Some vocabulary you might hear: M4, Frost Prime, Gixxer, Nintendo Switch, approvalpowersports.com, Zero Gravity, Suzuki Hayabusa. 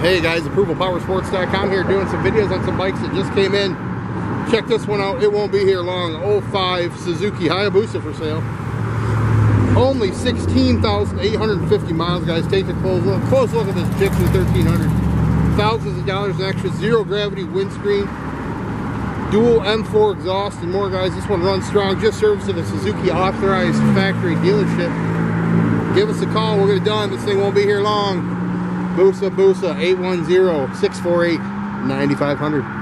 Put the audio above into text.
Hey guys, approvalpowersports.com here, doing some videos on some bikes that just came in. Check this one out, it won't be here long. 05 Suzuki Hayabusa for sale. Only 16,850 miles, guys. Take a close look at this Gixxer 1300. Thousands of dollars in extra. Zero gravity windscreen, dual M4 exhaust, and more, guys. This one runs strong. Just serviced at a Suzuki authorized factory dealership. Give us a call, we'll get it done. This thing won't be here long. Busa, 810-648-9500.